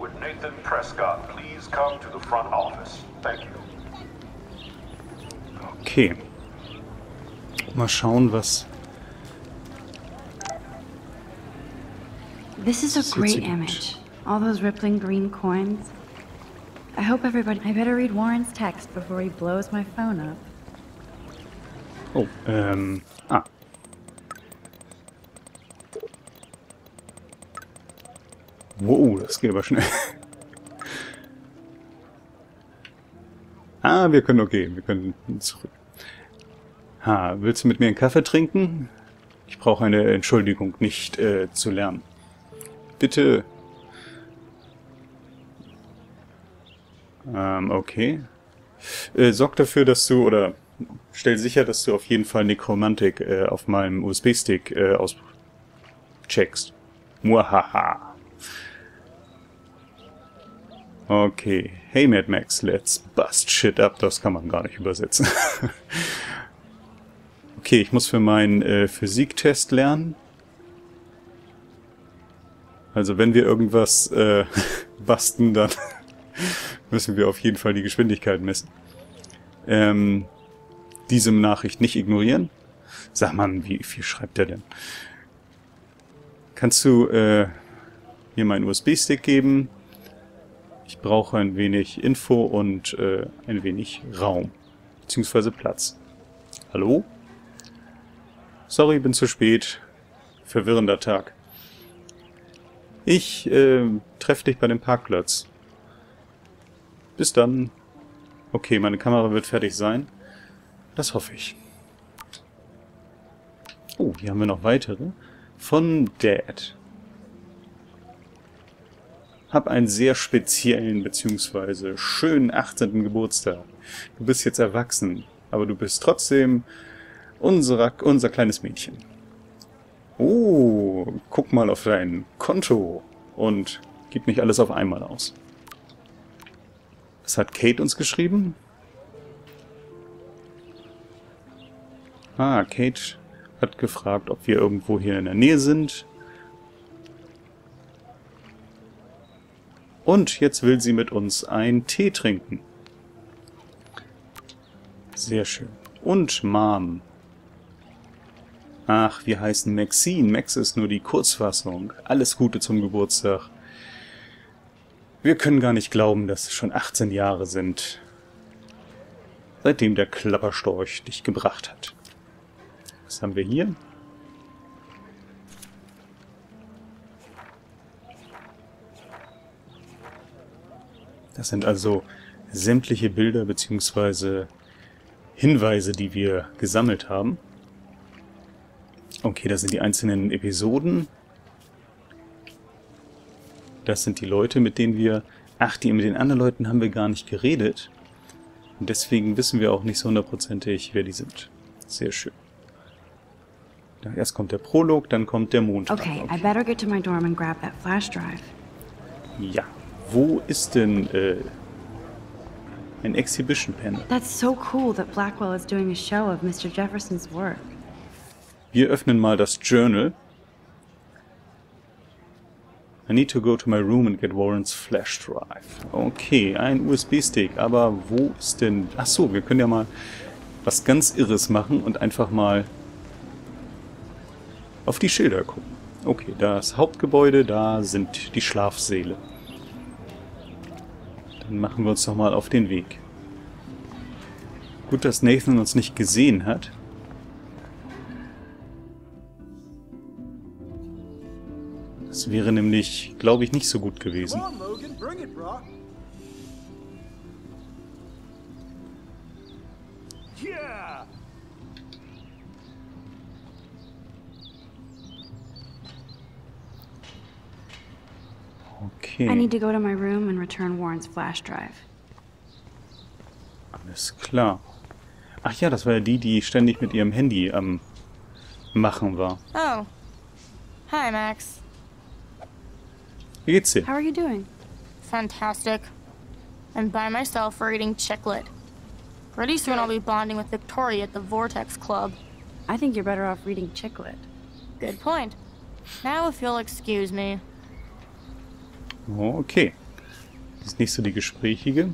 Would Nathan Prescott please come to the front office? Thank you. Okay. Mal schauen, was. This is a great image. All those rippling green coins. I hope everybody. I better read Warren's text before he blows my phone up. Oh, ah. Wow, das geht aber schnell. Ah, wir können okay, wir können zurück. Ha, willst du mit mir einen Kaffee trinken? Ich brauche eine Entschuldigung, nicht zu lernen. Bitte. Okay. Sorg dafür, dass du, oder stell sicher, dass du auf jeden Fall Necromantik auf meinem USB-Stick auscheckst. Muahaha. Okay. Hey Mad Max, let's bust shit up. Das kann man gar nicht übersetzen. Okay, ich muss für meinen Physiktest lernen. Also wenn wir irgendwas basten, dann müssen wir auf jeden Fall die Geschwindigkeit messen. Diese Nachricht nicht ignorieren. Sag mal, wie viel schreibt er denn? Kannst du mir meinen USB-Stick geben? Ich brauche ein wenig Info und ein wenig Raum, beziehungsweise Platz. Hallo? Sorry, bin zu spät. Verwirrender Tag. Ich treffe dich bei dem Parkplatz. Bis dann. Okay, meine Kamera wird fertig sein. Das hoffe ich. Oh, hier haben wir noch weitere. Von Dad. Hab einen sehr speziellen bzw. schönen 18. Geburtstag. Du bist jetzt erwachsen, aber du bist trotzdem unser kleines Mädchen. Oh, guck mal auf dein Konto und gib nicht alles auf einmal aus. Was hat Kate uns geschrieben? Ah, Kate hat gefragt, ob wir irgendwo hier in der Nähe sind. Und jetzt will sie mit uns einen Tee trinken. Sehr schön. Und Mom. Ach, wir heißen Maxine. Max ist nur die Kurzfassung. Alles Gute zum Geburtstag. Wir können gar nicht glauben, dass es schon 18 Jahre sind, seitdem der Klapperstorch dich gebracht hat. Was haben wir hier? Das sind also sämtliche Bilder bzw. Hinweise, die wir gesammelt haben. Okay, das sind die einzelnen Episoden. Das sind die Leute, mit denen wir... Ach, mit den anderen Leuten haben wir gar nicht geredet. Und deswegen wissen wir auch nicht so hundertprozentig, wer die sind. Sehr schön. Erst kommt der Prolog, dann kommt der Montag. Okay, I better get to my dorm and grab that flash drive. Ja. Wo ist denn ein Exhibition Panel? That's so cool that Blackwell is doing a show of Mr. Jefferson's work. Wir öffnen mal das Journal. I need to go to my room and get Warren's flash drive. Okay, ein USB-Stick, aber wo ist denn... Ach so, wir können ja mal was ganz Irres machen und einfach mal auf die Schilder gucken. Okay, das Hauptgebäude, da sind die Schlafsäle. Machen wir uns noch mal auf den Weg. Gut, dass Nathan uns nicht gesehen hat. Das wäre nämlich, glaube ich, nicht so gut gewesen. I need to go to my room and return Warren's flash drive. Alles klar. Ach ja, das war ja die, die ständig mit ihrem Handy am Machen war. Oh. Hi, Max. Wie geht's dir? How are you doing? Fantastic. I'm by myself reading Chicklet. Pretty soon I'll be bonding with Victoria at the Vortex Club. I think you're better off reading Chicklet. Good point. Now if you'll excuse me. Okay, Das nächste, die gesprächige.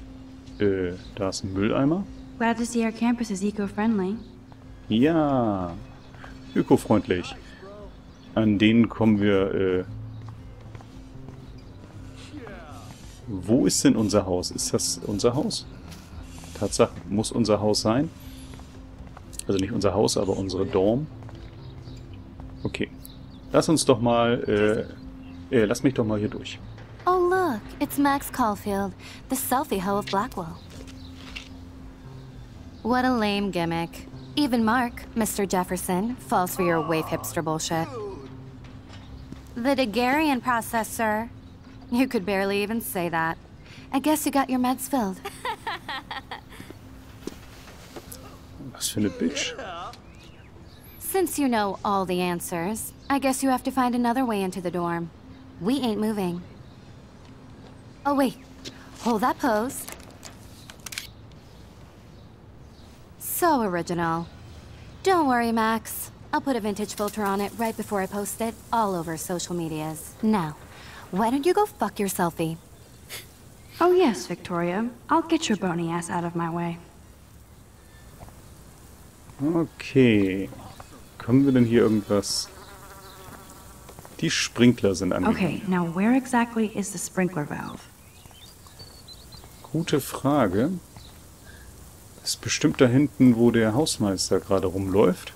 Da ist ein Mülleimer. Glad to see our campus is eco-friendly. Ja, ökofreundlich. An denen kommen wir, Wo ist denn unser Haus? Ist das unser Haus? Tatsache, muss unser Haus sein. Also nicht unser Haus, aber unsere Dorm. Okay. Lass uns doch mal, lass mich doch mal hier durch. Oh, look, it's Max Caulfield, the selfie hoe of Blackwell. What a lame gimmick. Even Mark, Mr. Jefferson, falls for your wave hipster bullshit. The Daguerrean process, sir. You could barely even say that. I guess you got your meds filled. Was für eine Bitch. Since you know all the answers, I guess you have to find another way into the dorm. We ain't moving. Oh, wait. Hold that pose. So original. Don't worry, Max. I'll put a vintage filter on it right before I post it all over social medias. Now, why don't you go fuck your selfie? Oh, yes, Victoria. I'll get your bony ass out of my way. Okay. Können wir denn hier irgendwas... Die Sprinkler sind angegeben. Okay, now where exactly is the sprinkler valve? Gute Frage. Ist bestimmt da hinten, wo der Hausmeister gerade rumläuft.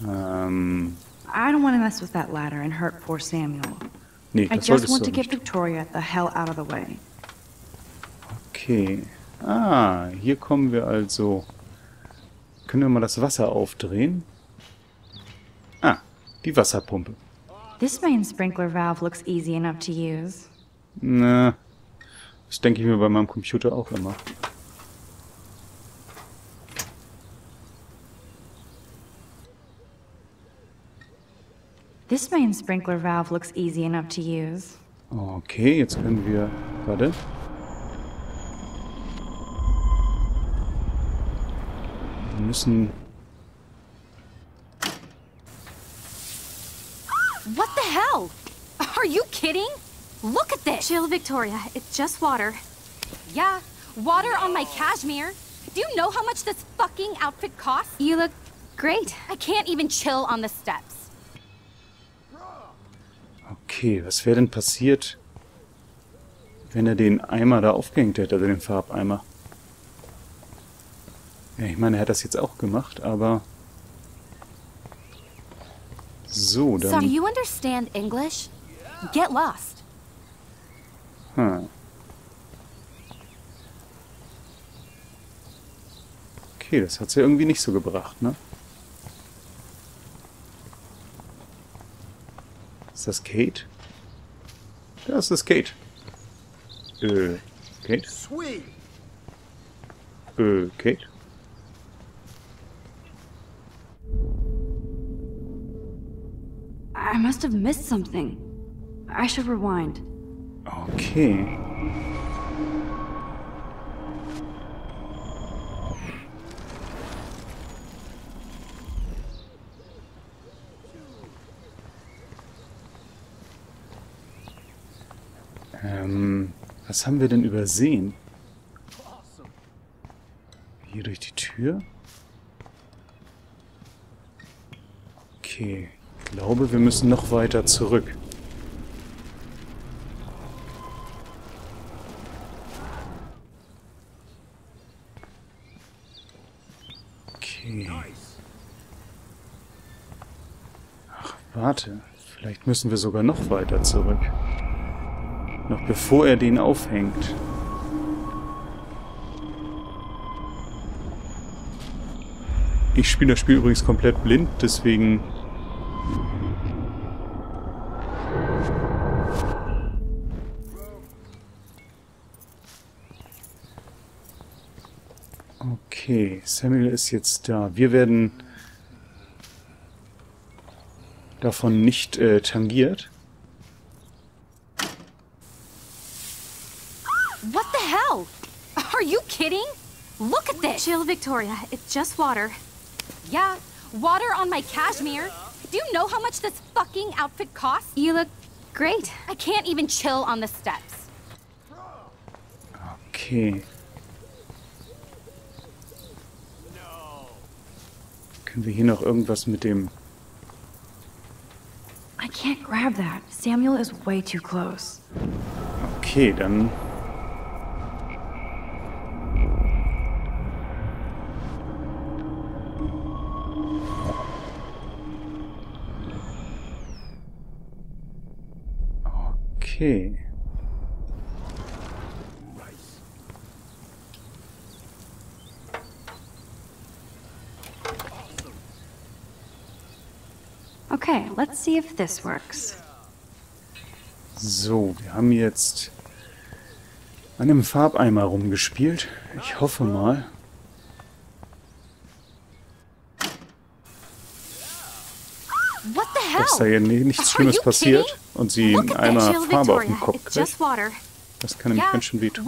I don't want to mess with that ladder and hurt poor Samuel. Nee, das solltest du nicht. I just want to get Victoria the hell out of the way. Okay. Ah, hier kommen wir also. Können wir mal das Wasser aufdrehen? Ah, die Wasserpumpe. This main sprinkler valve looks easy enough to use. Na, das denke ich mir bei meinem Computer auch immer. This main sprinkler valve looks easy enough to use. Okay, jetzt können wir... Warte. Wir müssen... What the hell? Are you kidding? Look at this! Chill, Victoria. It's just water. Yeah, water on my cashmere. Do you know how much this fucking outfit costs? You look great. I can't even chill on the steps. Okay, was wäre denn passiert, wenn er den Eimer da aufgehängt hätte, also den Farbeimer? Ja, ich meine, er hat das jetzt auch gemacht, aber... So, dann... So, do you understand English? Get lost. Hm. Okay, das hat's ja irgendwie nicht so gebracht, ne? Ist das Kate? Das ist Kate. Kate? Sweet. Kate? I must have missed something. I should rewind. Okay. Was haben wir denn übersehen? Hier durch die Tür? Okay. Ich glaube, wir müssen noch weiter zurück. Okay. Ach, warte. Vielleicht müssen wir sogar noch weiter zurück. Noch bevor er den aufhängt. Ich spiele das Spiel übrigens komplett blind, deswegen... Okay, Samuel ist jetzt da. Wir werden davon nicht tangiert. What the hell? Are you kidding? Look at this. Chill, Victoria. It's just water. Yeah, water on my cashmere. Do you know how much this fucking outfit costs? You look great. I can't even chill on the steps. Okay. Können wir hier noch irgendwas mit dem... I can't grab that. Samuel is way too close. Okay, dann... Okay. Okay, let's see if this works. So, wir haben jetzt an einem Farbeimer rumgespielt. Ich hoffe mal. Dass da ja nichts Schlimmes passiert und sie einmal Farbe auf den Kopf kriegt. Das kann nämlich ganz schön wehtun.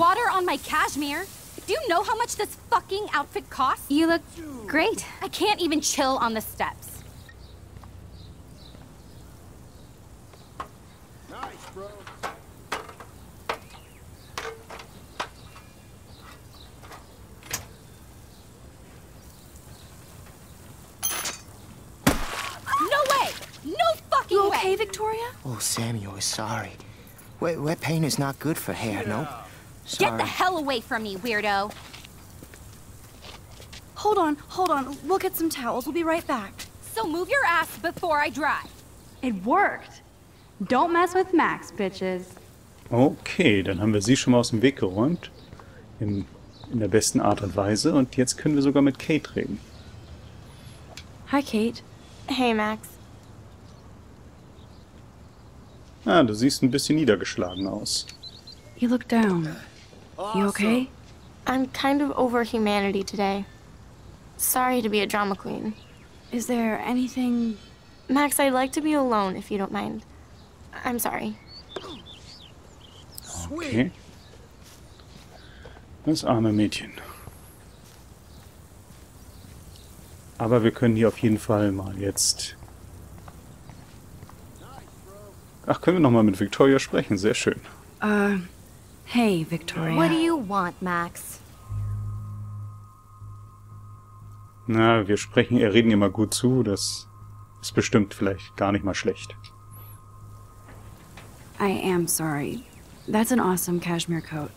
Do you know how much this fucking outfit costs? You look great. I can't even chill on the steps. Samuel is sorry. Wet paint is not good for hair, no? Sorry. Get the hell away from me, weirdo! Hold on. We'll get some towels. We'll be right back. So move your ass before I drive. It worked. Don't mess with Max, bitches. Okay, dann haben wir sie schon mal aus dem Weg geräumt. In der besten Art und Weise. Und jetzt können wir sogar mit Kate reden. Hi, Kate. Hey, Max. Ah, du siehst ein bisschen niedergeschlagen aus. You look down. You okay? I'm kind of over humanity today. Sorry to be a drama queen. Is there anything... Max, I'd like to be alone, if you don't mind. I'm sorry. Okay. Das arme Mädchen. Aber wir können hier auf jeden Fall mal jetzt... Ach, können wir nochmal mit Victoria sprechen? Sehr schön. Hey, Victoria. What do you want, Max? Na, wir sprechen, reden ihr mal gut zu. Das ist bestimmt vielleicht gar nicht mal schlecht. I am sorry. That's an awesome cashmere coat.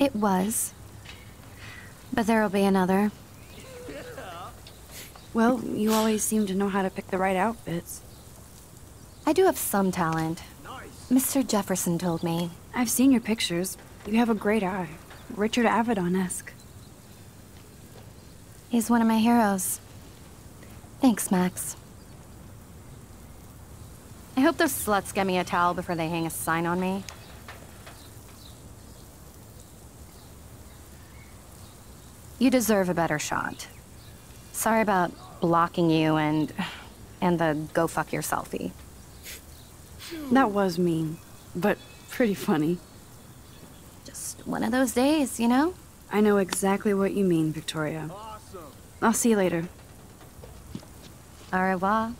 It was. But there'll be another. Well, you always seem to know how to pick the right outfits. I do have some talent. Mr. Jefferson told me. I've seen your pictures. You have a great eye. Richard Avedon-esque. He's one of my heroes. Thanks, Max. I hope those sluts get me a towel before they hang a sign on me. You deserve a better shot. Sorry about blocking you and the go fuck your selfie. That was mean, but pretty funny. Just one of those days, you know? I know exactly what you mean, Victoria. Awesome. I'll see you later. Au revoir.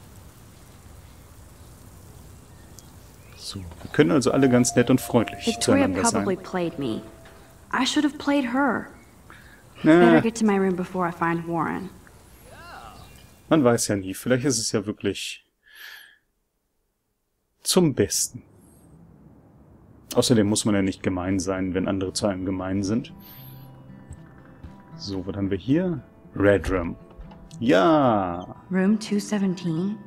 So, wir können also alle ganz nett und freundlich zueinander sein. Victoria probably played me. I should have played her. Better get to my room before I find Warren. Man weiß ja nie, vielleicht ist es ja wirklich... zum Besten. Außerdem muss man ja nicht gemein sein, wenn andere zu einem gemein sind. So, was haben wir hier? Redrum. Ja! Room 217.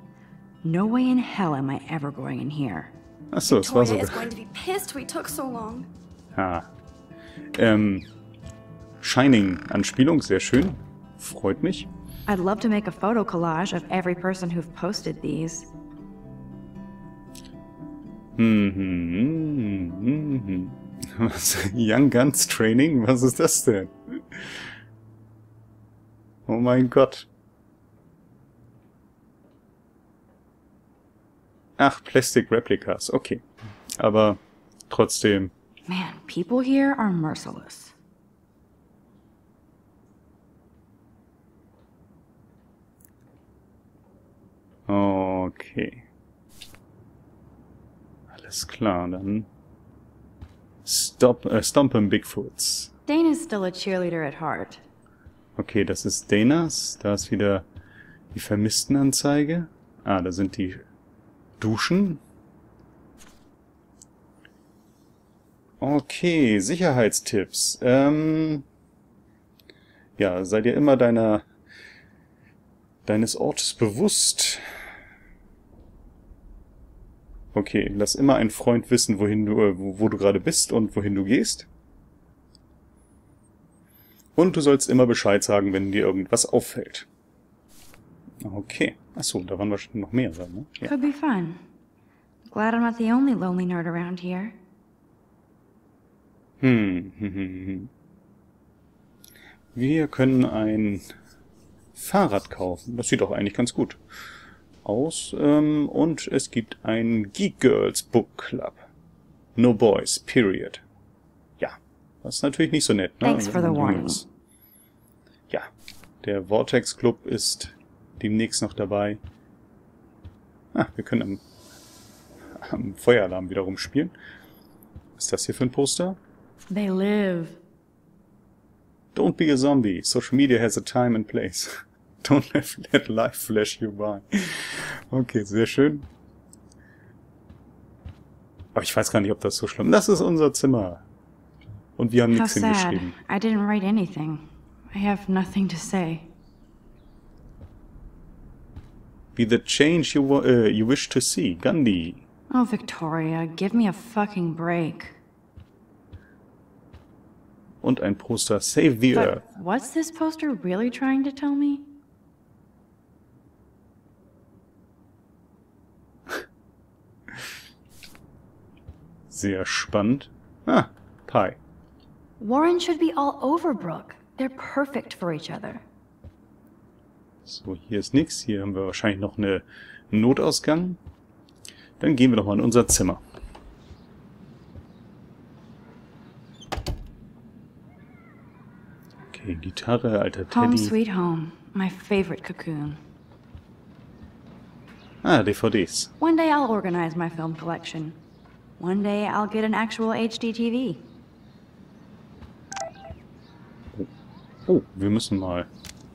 No way in hell am I ever going in here. Achso, es war sogar... Ah. Shining-Anspielung, sehr schön. Freut mich. I'd love to make a photo collage of every person who've posted these. Was? Young Guns Training? Was ist das denn? Oh mein Gott. Ach, Plastic Replicas. Okay. Aber trotzdem. Man, people here are merciless. Alles klar, dann Stomp'em Bigfoots. Dana's still a cheerleader at heart. Okay, das ist Danas. Da ist wieder die Vermisstenanzeige. Ah, da sind die Duschen. Okay, Sicherheitstipps. Ja, sei dir immer deines Ortes bewusst. Okay, lass immer einen Freund wissen, wo du gerade bist und wohin du gehst. Und du sollst immer Bescheid sagen, wenn dir irgendwas auffällt. Okay. Achso, da waren wahrscheinlich noch mehrere, ne? Ja. Could be fun. Glad I'm not the only lonely nerd around here. Wir können ein Fahrrad kaufen. Das sieht auch eigentlich ganz gut aus. Und es gibt ein Geek Girls Book Club. No boys, period. Ja, das ist natürlich nicht so nett. Ne? Thanks for the warning. Ja, der Vortex Club ist demnächst noch dabei. Ah, wir können am Feueralarm wieder rumspielen. Was ist das hier für ein Poster? They live. Don't be a zombie. Social media has a time and place. Don't let life flash you by. Okay, sehr schön. Aber ich weiß gar nicht, ob das so schlimm ist. Das ist unser Zimmer. Und wir haben nichts hingeschrieben. I didn't write anything. I have nothing to say. Be the change you wish to see. Gandhi. Oh, Victoria, give me a fucking break. Und ein Poster. Save the Earth. What's this poster really trying to tell me? Sehr spannend. Ah, Pie. Warren should be all over Brooke. They're perfect for each other. So, hier ist nichts. Hier haben wir wahrscheinlich noch einen Notausgang. Dann gehen wir doch mal in unser Zimmer. Okay, Gitarre, alter Teddy. Home Sweet Home, my favorite cocoon. Ah, DVDs. One day I'll organize my film collection. One day I'll get an actual HD TV. Oh, oh, wir müssen mal.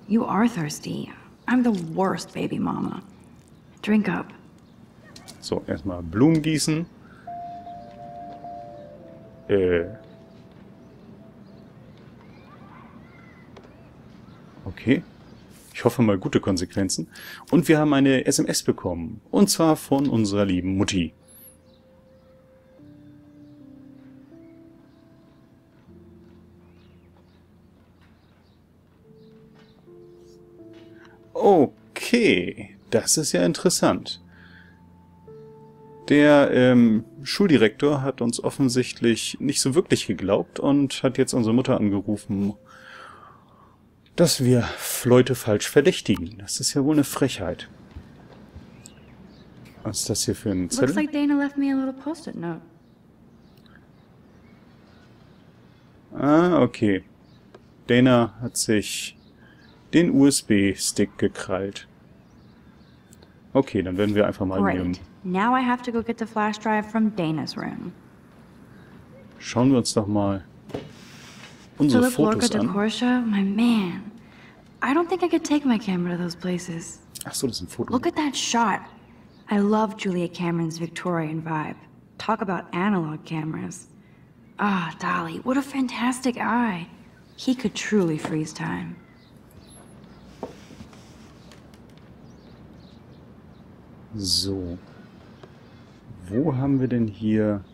You are thirsty. I'm the worst baby mama. Drink up. So, erstmal Blumen gießen. Okay. Ich hoffe mal gute Konsequenzen. Und wir haben eine SMS bekommen. Und zwar von unserer lieben Mutti. Okay. Das ist ja interessant. Der Schuldirektor hat uns offensichtlich nicht so wirklich geglaubt und hat jetzt unsere Mutter angerufen, dass wir Leute falsch verdächtigen. Das ist ja wohl eine Frechheit. Was ist das hier für ein Zettel? Looks like Dana left me a little post-it note. Ah, okay. Dana hat sich den USB-Stick gekrallt. Okay, dann werden wir einfach mal nehmen. Now I have to go get the flash drive from Dana's room. Schauen wir uns doch mal unsere Fotos an. My man. I don't think I could take my camera to those places. Ach so, das sind Fotos. Look at that shot. I love Juliet Cameron's Victorian vibe. Talk about analog cameras. Ah, oh, Dolly, what a fantastic eye. He could truly freeze time. So. Wo haben wir denn hier?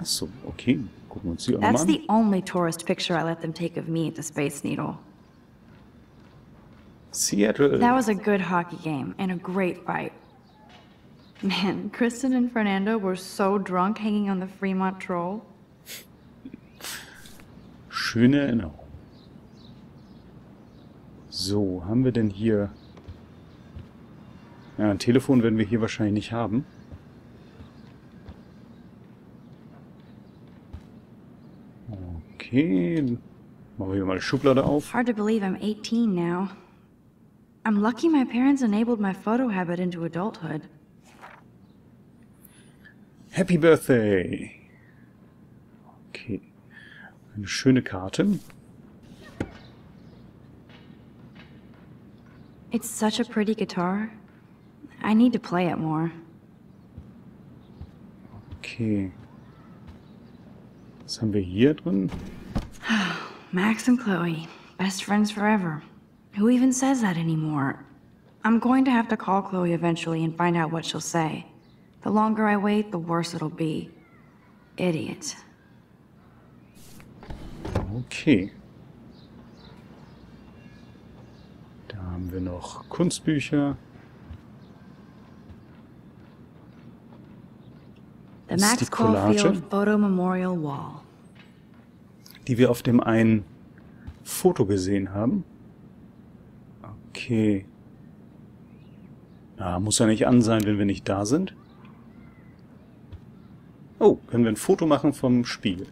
Achso, okay. Gucken wir uns die auch mal an. That's the only tourist picture I let them take of me at the Space Needle. Seattle. That was a good hockey game and a great fight. Man, Kristen and Fernando were so drunk hanging on the Fremont Troll. Schöne Erinnerung. So, haben wir denn hier? Ja, ein Telefon werden wir hier wahrscheinlich nicht haben. Okay, machen wir mal die Schublade auf. Hard to believe I'm 18 now. I'm lucky my parents enabled my photo habit into adulthood. Happy Birthday! Okay. Eine schöne Karte. It's such a pretty guitar. I need to play it more. Okay. Was haben wir hier drin? Max and Chloe. Best friends forever. Who even says that anymore? I'm going to have to call Chloe eventually and find out what she'll say. The longer I wait, the worse it'll be. Idiot. Okay. Da haben wir noch Kunstbücher. The Max Caulfield Photo Memorial Wall. Die wir auf dem einen Foto gesehen haben. Okay. Ah, muss ja nicht an sein, wenn wir nicht da sind. Oh, können wir ein Foto machen vom Spiegel.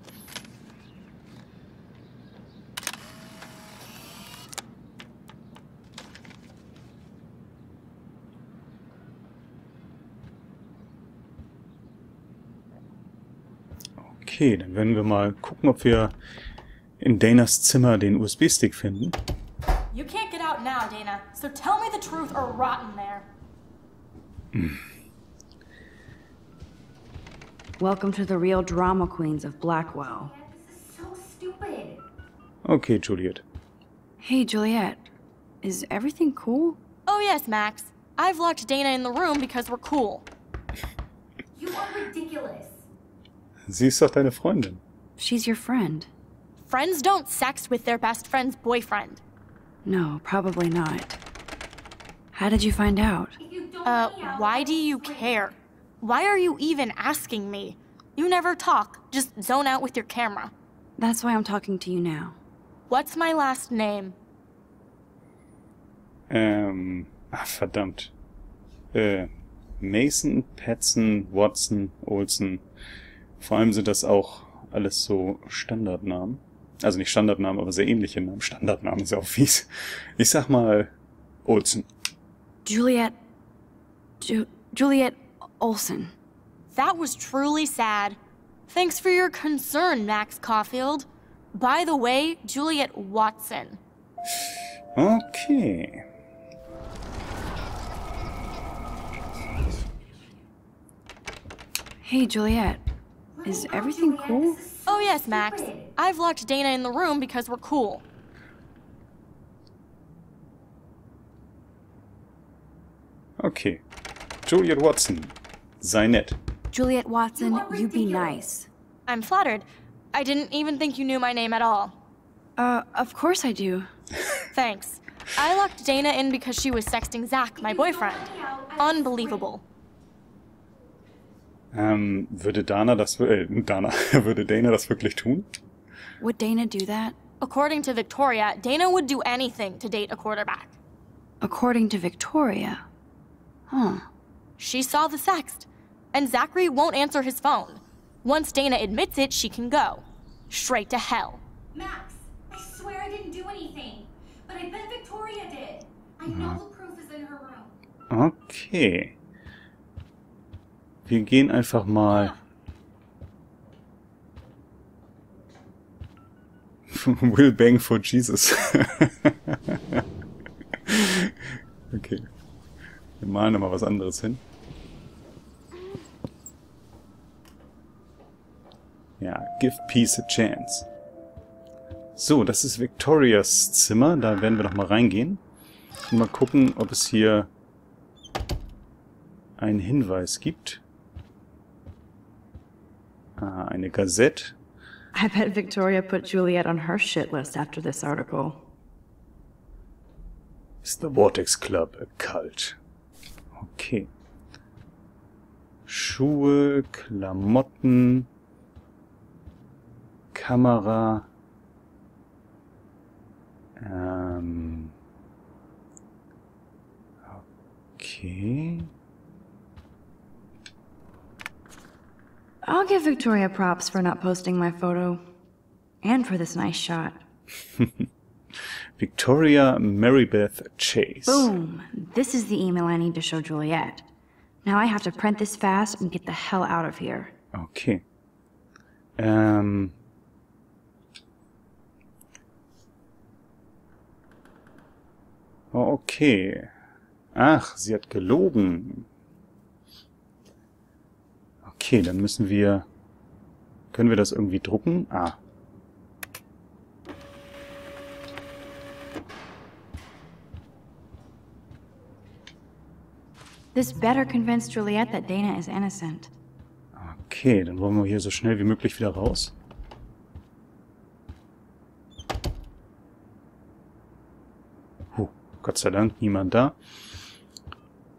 Okay, dann werden wir mal gucken, ob wir in Danas Zimmer den USB-Stick finden. You can't get out now, Dana. So tell me the truth or rotten there. Welcome to the real drama queens of Blackwell. This is so stupid. Okay, Juliet. Hey, Juliet. Is everything cool? Oh yes, Max. I've locked Dana in the room because we're cool. You are ridiculous. Sie ist doch deine Freundin. She's your friend. Friends don't sex with their best friend's boyfriend. No, probably not. How did you find out? Why do you care? Why are you even asking me? You never talk, just zone out with your camera. That's why I'm talking to you now. What's my last name? Verdammt. Mason, Petson, Watson, Olsen. Vor allem sind das auch alles so Standardnamen. Also nicht Standardnamen, aber sehr ähnliche Namen. Standardnamen ist ja auch fies. Ich sag mal Olsen. Juliet Olsen. That was truly sad. Thanks for your concern, Max Caulfield. By the way, Juliet Watson. Okay. Hey, Juliet. Is everything cool? Oh yes, Max. I've locked Dana in the room because we're cool. Okay. Juliet Watson. Sei nett. Juliet Watson, you be nice. I'm flattered. I didn't even think you knew my name at all. Of course I do. Thanks. I locked Dana in because she was sexting Zach, my boyfriend. Unbelievable. Würde Dana das wirklich tun? Would Dana do that? According to Victoria, Dana would do anything to date a quarterback. According to Victoria? Huh. She saw the sext, and Zachary won't answer his phone. Once Dana admits it, she can go. Straight to hell. Max, I swear I didn't do anything, but I bet Victoria did. I know the proof is in her room. Okay. Wir gehen einfach mal... Will bang for Jesus. Okay. Wir malen nochmal was anderes hin. Ja, give peace a chance. So, das ist Victorias Zimmer. Da werden wir nochmal reingehen. Und mal gucken, ob es hier einen Hinweis gibt. Ah, eine Gazette. I bet Victoria put Juliet on her shit list after this article. Is the Vortex Club a cult? Okay. Schuhe, Klamotten, Kamera, okay. I'll give Victoria props for not posting my photo. And for this nice shot. Victoria Marybeth Chase. Boom! This is the email I need to show Juliet. Now I have to print this fast and get the hell out of here. Okay. Okay. Ach, sie hat gelogen. Okay, dann müssen wir... Können wir das irgendwie drucken? Ah. This better convince Juliet that Dana is innocent. Okay, dann wollen wir hier so schnell wie möglich wieder raus. Oh, Gott sei Dank, niemand da.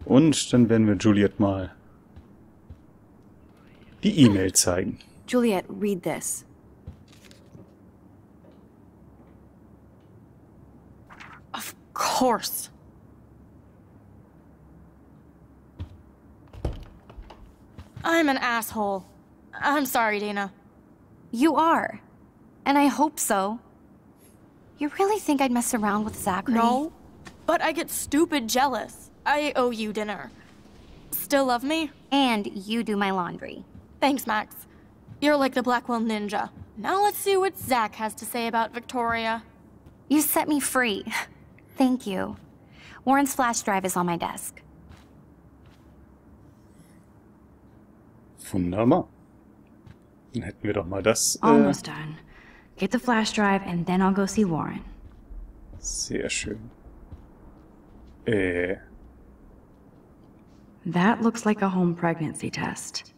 Und dann werden wir Juliet mal die E-Mail zeigen. Juliet, read this. Of course. I'm an asshole. I'm sorry, Dana. You are. And I hope so. You really think I'd mess around with Zachary? No, but I get stupid jealous. I owe you dinner. Still love me? And you do my laundry. Thanks, Max. You're like the Blackwell ninja. Now let's see what Zach has to say about Victoria. You set me free. Thank you. Warren's flash drive is on my desk. Wunderbar. Dann hätten wir doch mal das. Almost done. Get the flash drive and then I'll go see Warren. Sehr schön. That looks like a home pregnancy test.